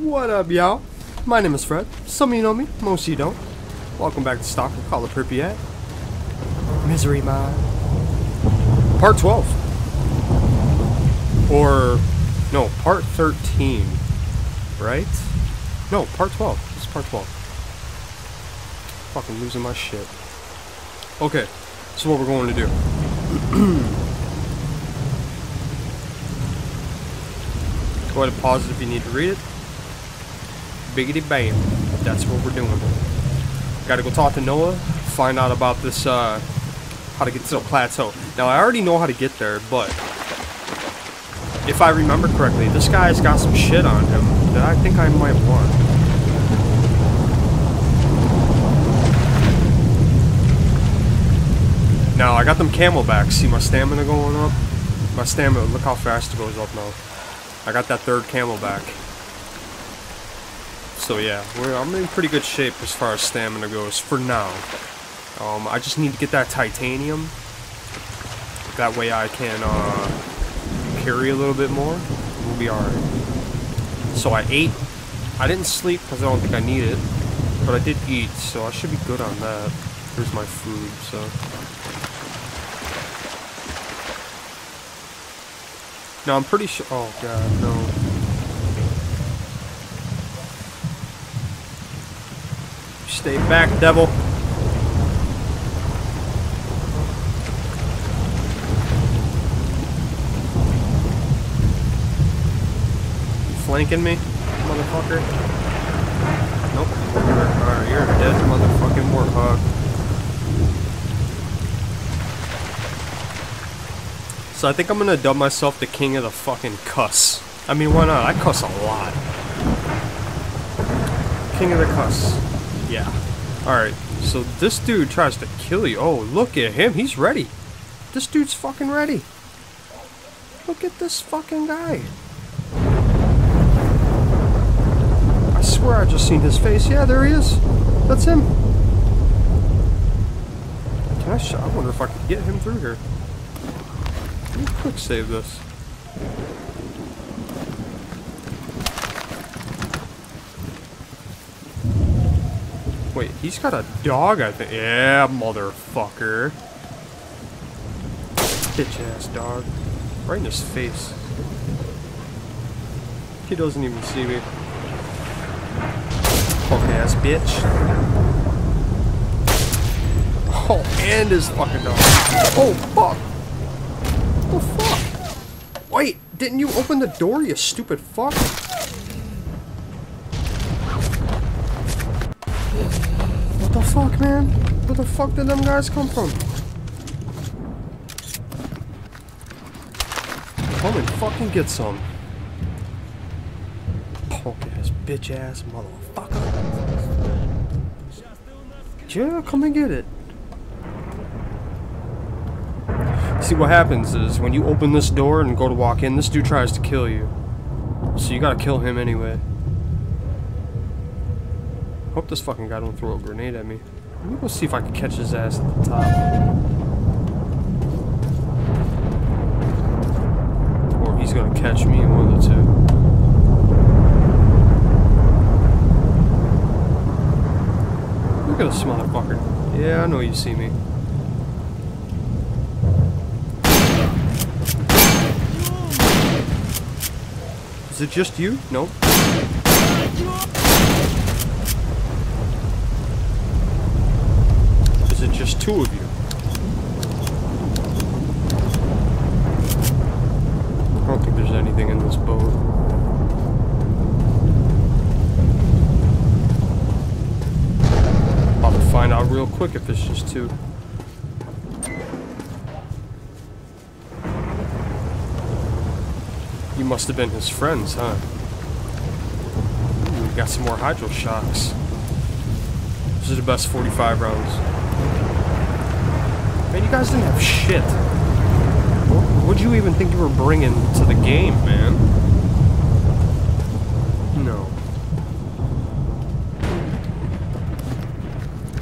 What up, y'all? My name is Fred. Some of you know me, most of you don't. Welcome back to S.T.A.L.K.E.R., Call the Pripyat. Misery Mod. Part 12. Or, no, part 13. Right? No, part 12. This is part 12. Fucking losing my shit. Okay, so what we're going to do. Go ahead and pause it if you need to read it. Biggity bam. That's what we're doing. Gotta go talk to Noah, find out about this, how to get to the plateau. Now, I already know how to get there, but if I remember correctly, this guy's got some shit on him that I think I might want. Now, I got them camelbacks. See my stamina going up? My stamina, look how fast it goes up now. I got that third camelback. So yeah, I'm in pretty good shape as far as stamina goes for now. I just need to get that titanium. That way I can carry a little bit more. We'll be alright. So I ate. I didn't sleep because I don't think I need it. But I did eat, so I should be good on that. Here's my food, so... No, I'm pretty sure. Oh god, no. Stay back, devil. You flanking me, motherfucker? Nope. Alright, you're a dead motherfucking warthog. So I think I'm gonna dub myself the king of the fucking cuss. I mean, why not? I cuss a lot. King of the cuss. Yeah. Alright, so this dude tries to kill you. Oh, look at him. He's ready. This dude's fucking ready. Look at this fucking guy. I swear I just seen his face. Yeah, there he is. That's him. Can I shot? I wonder if I can get him through here. Let me quick save this. Wait, he's got a dog, I think. Yeah, motherfucker. Bitch ass dog. Right in his face. He doesn't even see me. Fuck ass bitch. Oh, and his fucking dog. Oh, fuck. What the fuck? Wait, didn't you open the door, you stupid fuck? What the fuck, man? Where the fuck did them guys come from? Come and fucking get some. Punk ass, bitch ass, motherfucker. Yeah, come and get it. See, what happens is when you open this door and go to walk in, this dude tries to kill you. So you gotta kill him anyway. Hope this fucking guy don't throw a grenade at me. Let me go see if I can catch his ass at the top. Or he's gonna catch me, in one of the two. Look at this motherfucker. Yeah, I know you see me. Is it just you? Nope. Is it just two of you? I don't think there's anything in this boat. I'll have to find out real quick if it's just two. You must have been his friends, huh? Ooh, we got some more hydro shocks. These are the best 45 rounds. Man, you guys didn't have shit. What'd you even think you were bringing to the game, man? No.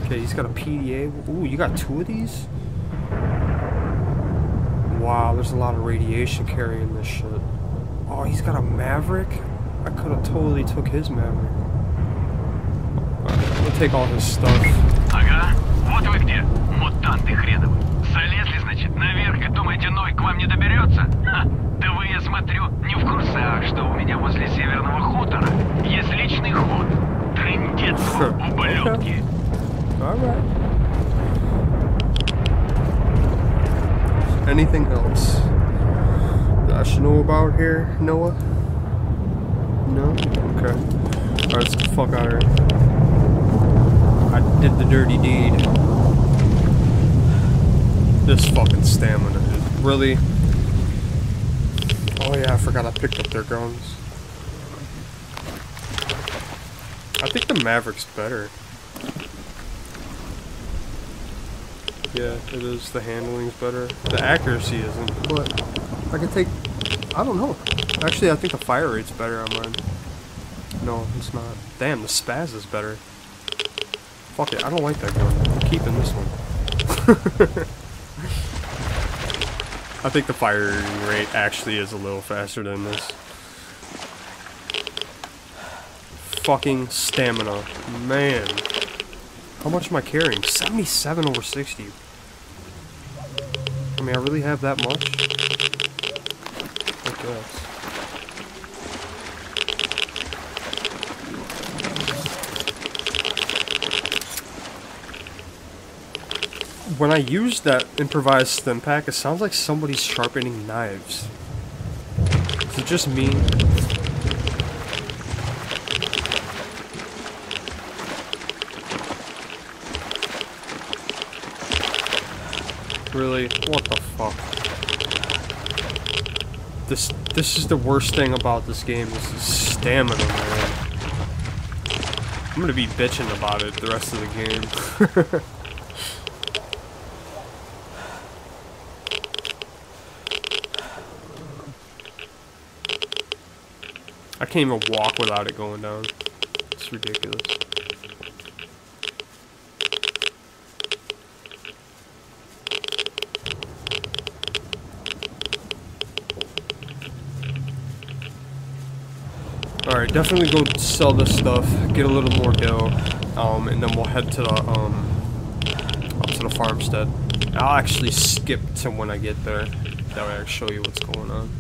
Okay, he's got a PDA. Ooh, you got two of these? Wow, there's a lot of radiation carrying this shit. Oh, he's got a Maverick? I could have totally took his Maverick. Alright, we'll take all his stuff. Ага, вот вы где, мутанты хреновы. Залезли, значит, наверх и думаете, Ной к вам не доберется? Ха, да вы, я смотрю, не в курсах, что у меня возле северного хутора есть личный ход. Трындец, ублюдки. Alright. Anything else that I should know about here, Noah? No? Okay. Alright, let's get the fuck out of here. I did the dirty deed. This fucking stamina is really... Oh yeah, I forgot I picked up their guns. I think the Maverick's better. Yeah, it is. The handling's better. The accuracy isn't, but I can take... I don't know. Actually, I think the fire rate's better on mine. No, it's not. Damn, the spaz is better. Fuck it, I don't like that gun. I'm keeping this one. I think the firing rate actually is a little faster than this. Fucking stamina. Man. How much am I carrying? 77 over 60. I mean, I really have that much? I guess. When I use that improvised stim pack, it sounds like somebody's sharpening knives. Is it just me? Really? What the fuck? This is the worst thing about this game, is the stamina, man. I'm gonna be bitching about it the rest of the game. I can't even walk without it going down. It's ridiculous. Alright, definitely go sell this stuff, get a little more dough, and then we'll head to the, up to the farmstead. I'll actually skip to when I get there, that way I can show you what's going on.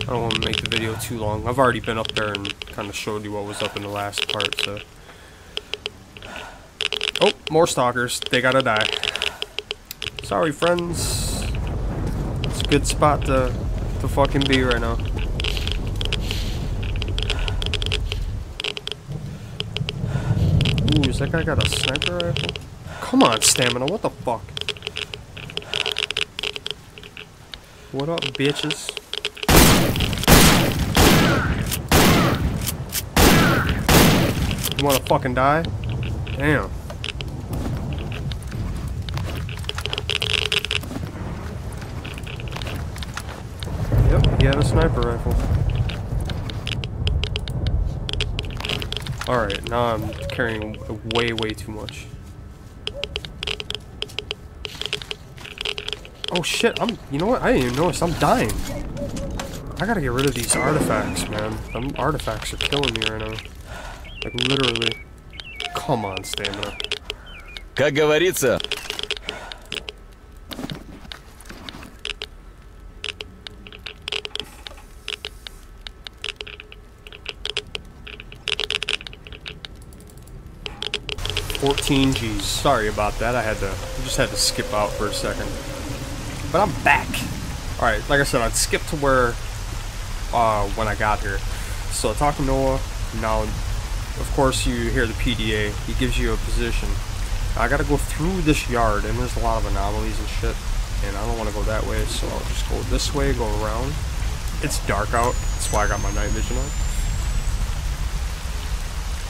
I don't want to make the video too long. I've already been up there and kind of showed you what was up in the last part, so. Oh, more stalkers, they gotta die. Sorry friends, it's a good spot to fucking be right now. Ooh, is that guy got a sniper rifle? Come on, stamina, what the fuck? What up, bitches? You wanna fucking die? Damn. Yep, he had a sniper rifle. Alright, now I'm carrying way too much. Oh shit, you know what, I didn't even notice, I'm dying. I gotta get rid of these artifacts, man. Them artifacts are killing me right now. Like, literally. Come on, stamina. Как говорится. G's. Sorry about that. I just had to skip out for a second, but I'm back. All right, like I said, I'd skip to where when I got here. So I talked to Noah. Now, of course, you hear the PDA. He gives you a position. I gotta go through this yard, and there's a lot of anomalies and shit, and I don't want to go that way, so I'll just go this way, go around. It's dark out. That's why I got my night vision on.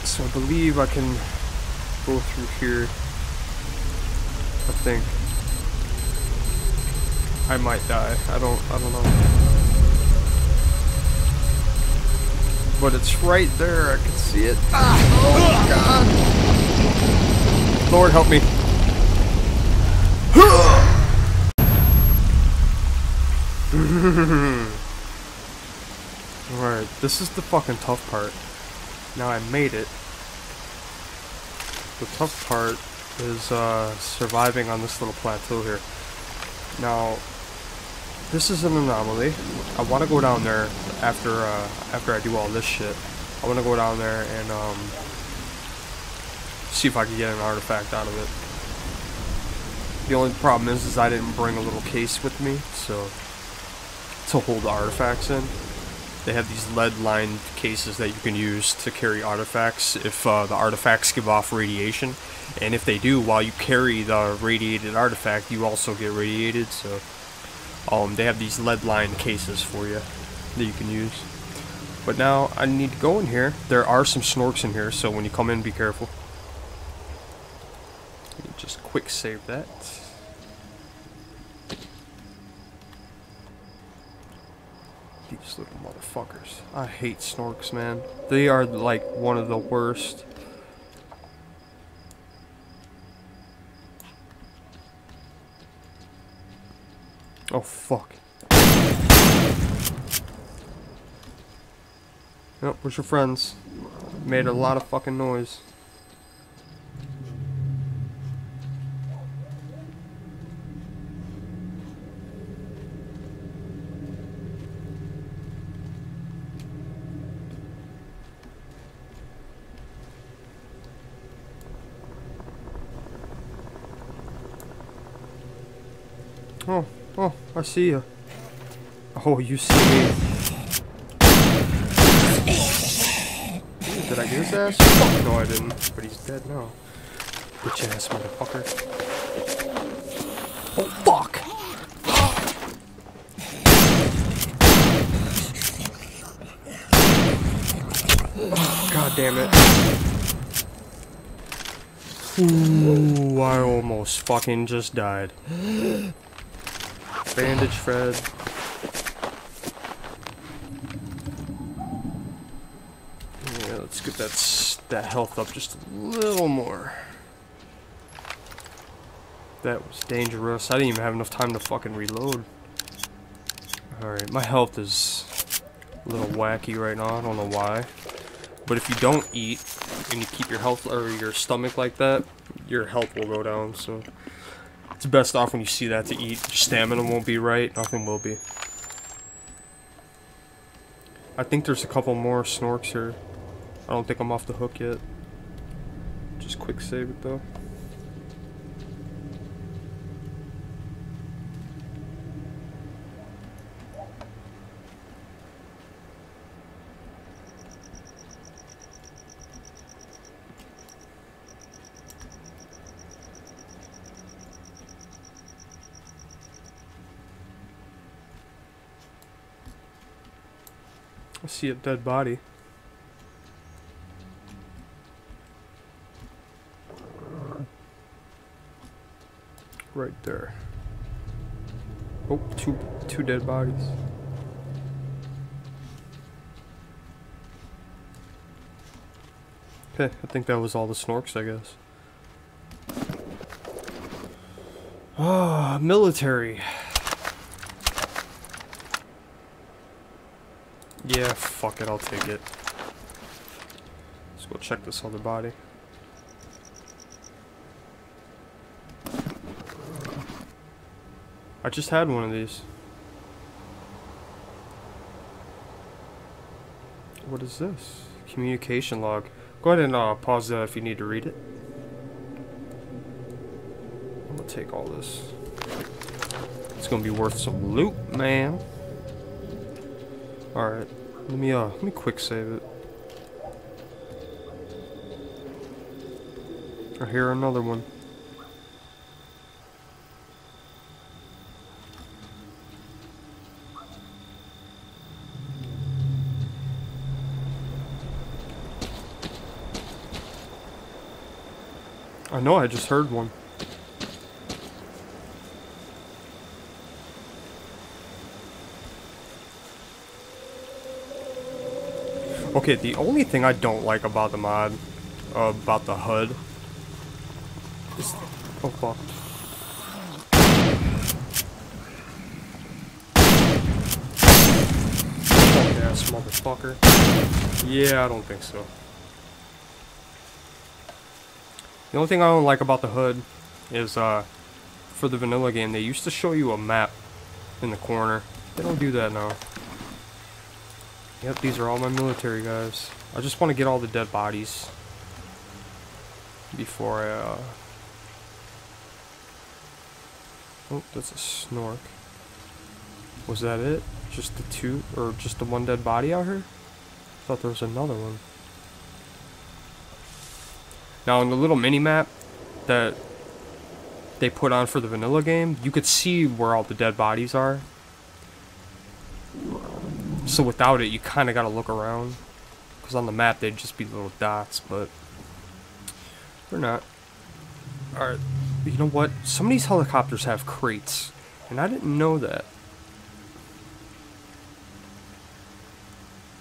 So I believe I can go through here. I think I might die. I don't know, but it's right there. I can see it. Ah, oh god, Lord help me. Right, this is the fucking tough part. Now I made it. The tough part is surviving on this little plateau here. Now, this is an anomaly. I want to go down there after after I do all this shit. I want to go down there and see if I can get an artifact out of it. The only problem is I didn't bring a little case with me, so to hold artifacts in. They have these lead-lined cases that you can use to carry artifacts if the artifacts give off radiation. And if they do, while you carry the radiated artifact, you also get radiated. So they have these lead-lined cases for you that you can use. But now I need to go in here. There are some snorks in here, so when you come in, be careful. Let me just quick save that. These little motherfuckers. I hate snorks, man. They are like one of the worst. Oh, fuck. Nope, where's your friends? Made a lot of fucking noise. Oh, oh, I see you. Oh, you see me. Did I get his ass? Fuck, no I didn't. But he's dead now. Bitch ass motherfucker. Oh, fuck! Oh, God damn it. Ooh, I almost fucking just died. Bandage Fred. Yeah, let's get that health up just a little more. That was dangerous. I didn't even have enough time to fucking reload. Alright, my health is a little wacky right now. I don't know why. But if you don't eat and you keep your health or your stomach like that, your health will go down, so... It's best off when you see that to eat. Your stamina won't be right. Nothing will be. I think there's a couple more snorks here. I don't think I'm off the hook yet. Just quick save it though. I see a dead body. Right there. Oh, two dead bodies. Okay, I think that was all the snorks, I guess. Ah, military. Yeah, fuck it, I'll take it. Let's go check this other body. I just had one of these. What is this? Communication log. Go ahead and pause that if you need to read it. I'm gonna take all this. It's gonna be worth some loot, man. Alright, let me quick save it. I hear another one. I know I just heard one. Okay, the only thing I don't like about the mod, about the HUD, is... Oh, fuck. Okay, I ass motherfucker. Yeah, I don't think so. The only thing I don't like about the HUD is, for the vanilla game, they used to show you a map in the corner. They don't do that now. Yep, these are all my military guys. I just want to get all the dead bodies before I, Oh, that's a snork. Was that it? Just the two, or just the one dead body out here? I thought there was another one. Now, on the little mini-map that they put on for the vanilla game, you could see where all the dead bodies are. So without it, you kind of got to look around. Because on the map, they'd just be little dots, but they're not. Alright, you know what? Some of these helicopters have crates, and I didn't know that.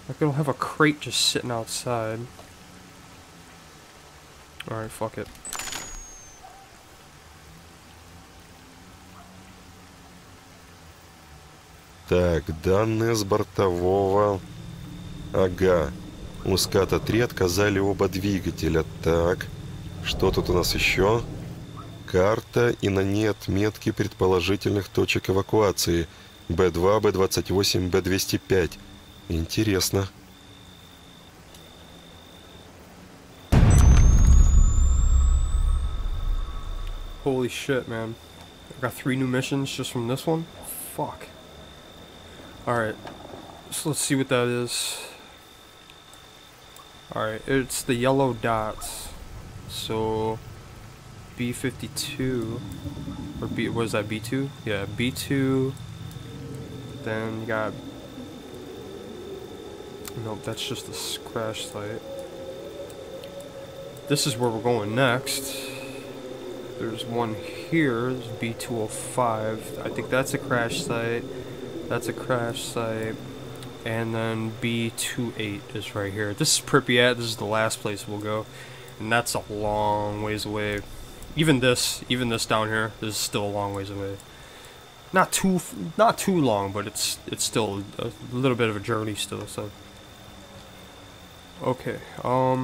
Like, it'll have a crate just sitting outside. Alright, fuck it. Так, данные с бортового. Ага. У ската 3 отказали оба двигателя. Так. Что тут у нас еще? Карта и на ней отметки предположительных точек эвакуации. Б2, Б28, Б205. Интересно. Holy shit, man. I got 3 new missions just from this one? Fuck. Alright. So let's see what that is. Alright, it's the yellow dots. So B52 or B, what is that, B2? Yeah, B2. Then you got, nope, that's just a crash site. This is where we're going next. There's one here, there's B205. I think that's a crash site. That's a crash site. And then B28 is right here. This is Pripyat. This is the last place we'll go. And that's a long ways away. Even this down here, this is still a long ways away. Not too long, but it's still a little bit of a journey still, so. Okay, I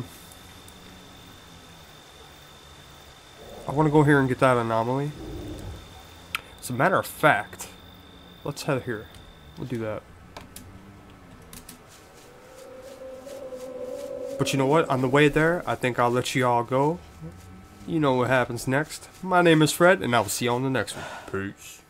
want to go here and get that anomaly. As a matter of fact, let's head here. We'll do that. But you know what? On the way there, I think I'll let you all go. You know what happens next. My name is Fred, and I will see you on the next one. Peace.